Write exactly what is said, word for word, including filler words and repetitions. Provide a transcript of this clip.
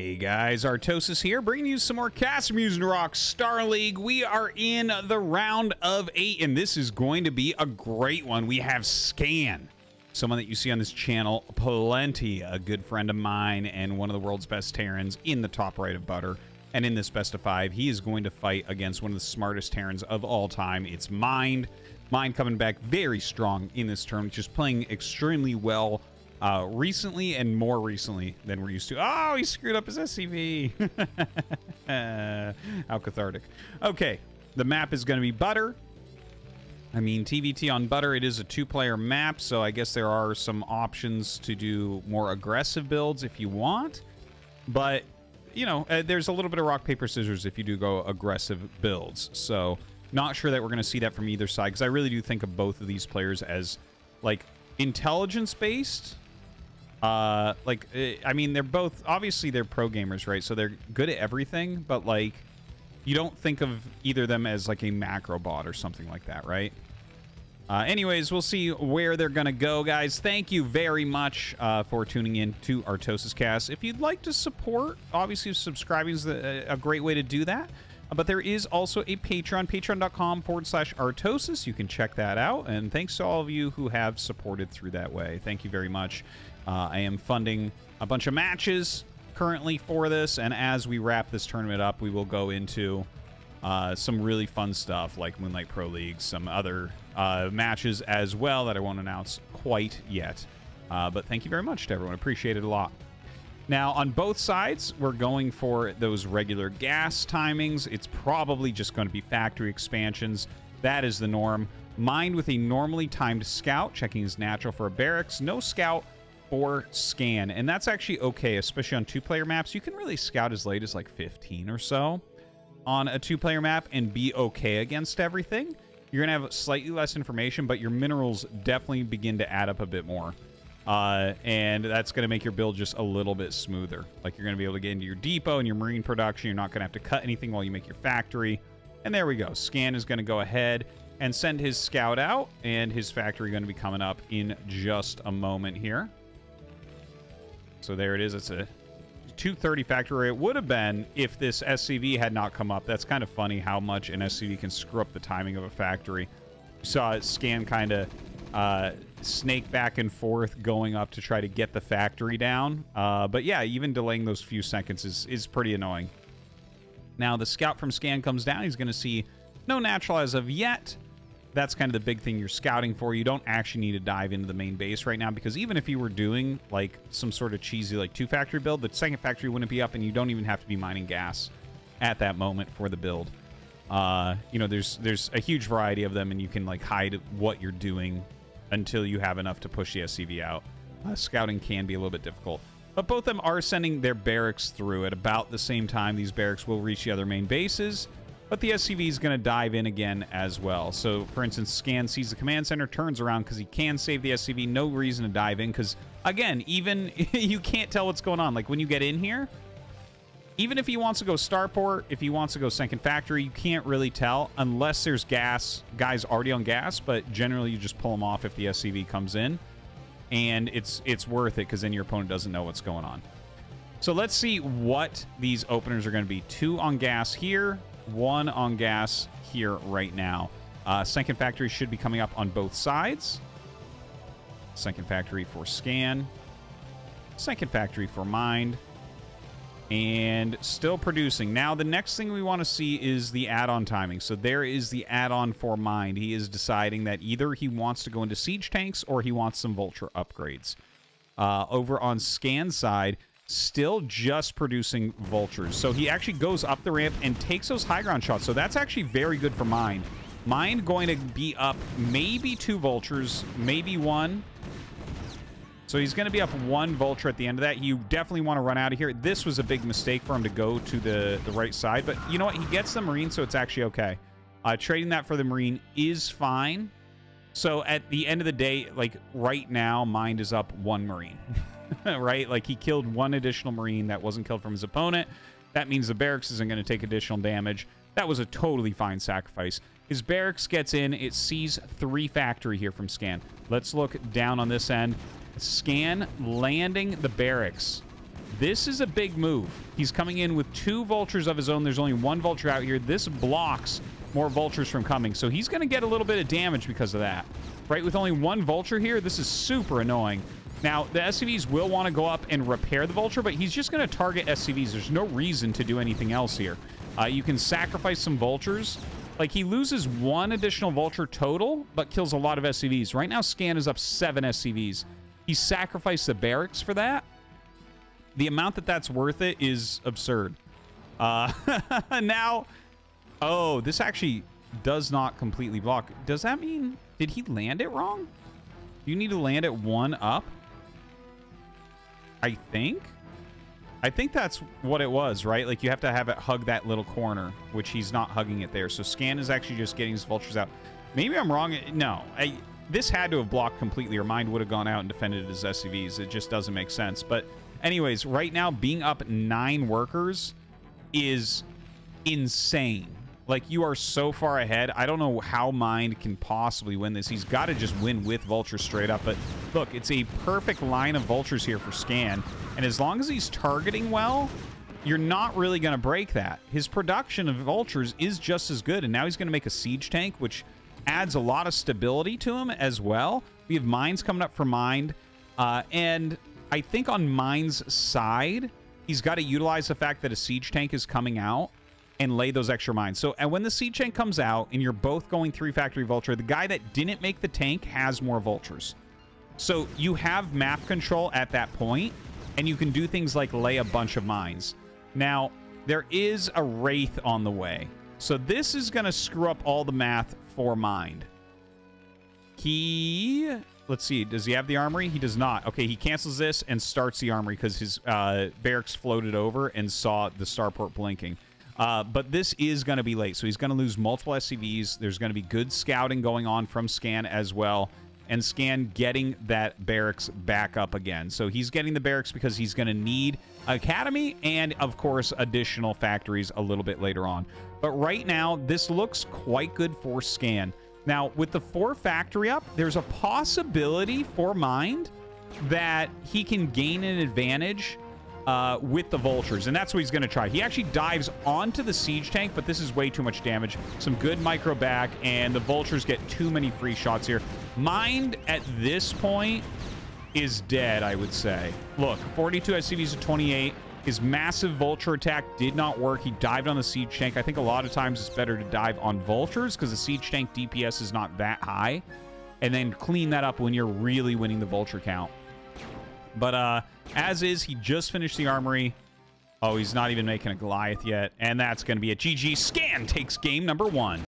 Hey guys, Artosis here, bringing you some more CasterMuse Narak StarLeague. We are in the round of eight, and this is going to be a great one. We have Scan, someone that you see on this channel, Plenty, a good friend of mine, and one of the world's best Terrans in the top right of Butter. And in this best of five, he is going to fight against one of the smartest Terrans of all time. It's Mind. Mind coming back very strong in this tournament, just playing extremely well. Uh, recently and more recently than we're used to. Oh, he screwed up his S C V. uh, how cathartic. Okay, the map is going to be Butter. I mean, T V T on Butter, it is a two-player map, so I guess there are some options to do more aggressive builds if you want. But, you know, uh, there's a little bit of rock, paper, scissors if you do go aggressive builds. So, not sure that we're going to see that from either side, because I really do think of both of these players as, like, intelligence-based. Uh, like, I mean, they're both, obviously they're pro gamers, right? So they're good at everything, but like, you don't think of either of them as like a macro bot or something like that, right? Uh, anyways, we'll see where they're going to go, guys. Thank you very much uh, for tuning in to Artosis Cast. If you'd like to support, obviously subscribing is the, a great way to do that. But there is also a Patreon, patreon.com forward slash Artosis. You can check that out. And thanks to all of you who have supported through that way. Thank you very much. Uh, I am funding a bunch of matches currently for this. And as we wrap this tournament up, we will go into uh, some really fun stuff like Moonlight Pro League, some other uh, matches as well that I won't announce quite yet. Uh, but thank you very much to everyone. Appreciate it a lot. Now, on both sides, we're going for those regular gas timings. It's probably just going to be factory expansions. That is the norm. Mind with a normally timed scout, checking his natural for a barracks. No scout or scan. And that's actually okay, especially on two-player maps. You can really scout as late as like fifteen or so on a two-player map and be okay against everything. You're going to have slightly less information, but your minerals definitely begin to add up a bit more. Uh, and that's going to make your build just a little bit smoother. Like, you're going to be able to get into your depot and your marine production. You're not going to have to cut anything while you make your factory. And there we go. Scan is going to go ahead and send his scout out. And his factory is going to be coming up in just a moment here. So there it is. It's a two thirty factory. It would have been if this S C V had not come up. That's kind of funny how much an S C V can screw up the timing of a factory. You saw Scan kind of... Uh, snake back and forth going up to try to get the factory down. Uh, but yeah, even delaying those few seconds is, is pretty annoying. Now the scout from Scan comes down. He's going to see no natural as of yet. That's kind of the big thing you're scouting for. You don't actually need to dive into the main base right now, because even if you were doing like some sort of cheesy like two factory build, the second factory wouldn't be up and you don't even have to be mining gas at that moment for the build. Uh, you know, there's, there's a huge variety of them and you can like hide what you're doing until you have enough to push the S C V out. Uh, scouting can be a little bit difficult. But both of them are sending their barracks through at about the same time. These barracks will reach the other main bases, but the S C V is going to dive in again as well. So, for instance, Scan sees the command center, turns around because he can save the S C V. No reason to dive in because, again, even you can't tell what's going on. Like, when you get in here, even if he wants to go starport, if he wants to go second factory, you can't really tell unless there's gas, guys already on gas, but generally you just pull them off if the S C V comes in, and it's it's worth it because then your opponent doesn't know what's going on. So let's see what these openers are going to be. Two on gas here, one on gas here right now. Uh, second factory should be coming up on both sides. Second factory for Scan. Second factory for Mind. And still producing. Now, the next thing we want to see is the add-on timing. So there is the add-on for Mind. He is deciding that either he wants to go into siege tanks or he wants some vulture upgrades. Uh, over on Scan's side, still just producing vultures. So he actually goes up the ramp and takes those high ground shots. So that's actually very good for Mind. Mind going to be up maybe two vultures, maybe one. So he's going to be up one vulture at the end of that. You definitely want to run out of here. This was a big mistake for him to go to the, the right side. But you know what? He gets the marine, so it's actually okay. Uh, trading that for the marine is fine. So at the end of the day, like right now, Mind is up one marine, right? Like he killed one additional marine that wasn't killed from his opponent. That means the barracks isn't going to take additional damage. That was a totally fine sacrifice. His barracks gets in. It sees three factory here from Scan. Let's look down on this end. Scan landing the barracks. This is a big move. He's coming in with two vultures of his own. There's only one vulture out here. This blocks more vultures from coming, so he's going to get a little bit of damage because of that. Right, with only one vulture here, this is super annoying. Now, the S C Vs will want to go up and repair the vulture, but he's just going to target S C Vs. There's no reason to do anything else here. Uh, you can sacrifice some vultures. Like, he loses one additional vulture total, but kills a lot of S C Vs. Right now, Scan is up seven S C Vs. He sacrificed the barracks for that. The amount that that's worth it is absurd. Uh, now, oh, this actually does not completely block. Does that mean, did he land it wrong? You need to land it one up. I think. I think that's what it was, right? Like, you have to have it hug that little corner, which he's not hugging it there. So Scan is actually just getting his vultures out. Maybe I'm wrong. No, I, this had to have blocked completely, or Mind would have gone out and defended his S C Vs. It just doesn't make sense. But anyways, right now, being up nine workers is insane. Like, you are so far ahead. I don't know how Mind can possibly win this. He's got to just win with vultures straight up. But look, it's a perfect line of vultures here for Scan. And as long as he's targeting well, you're not really going to break that. His production of vultures is just as good. And now he's going to make a siege tank, which adds a lot of stability to him as well. We have mines coming up for Mind. Uh, and I think on Mind's side, he's got to utilize the fact that a siege tank is coming out and lay those extra mines. So, and when the siege tank comes out and you're both going three factory vulture, the guy that didn't make the tank has more vultures. So you have map control at that point, and you can do things like lay a bunch of mines. Now, there is a Wraith on the way. So this is gonna screw up all the math for Mind. He, let's see, does he have the armory? He does not. Okay, he cancels this and starts the armory because his uh, barracks floated over and saw the starport blinking. Uh, but this is going to be late, so he's going to lose multiple S C Vs. There's going to be good scouting going on from Scan as well, and Scan getting that barracks back up again. So he's getting the barracks because he's going to need academy and, of course, additional factories a little bit later on. But right now, this looks quite good for Scan. Now, with the four factory up, there's a possibility for Mind that he can gain an advantage Uh, with the vultures, and that's what he's going to try. He actually dives onto the siege tank, but this is way too much damage. Some good micro back, and the vultures get too many free shots here. Mind, at this point, is dead, I would say. Look, forty-two S C Vs to twenty-eight. His massive vulture attack did not work. He dived on the siege tank. I think a lot of times it's better to dive on vultures because the siege tank D P S is not that high, and then clean that up when you're really winning the vulture count. But, uh, as is, he just finished the armory. Oh, he's not even making a Goliath yet. And that's going to be a G G. Scan takes game number one.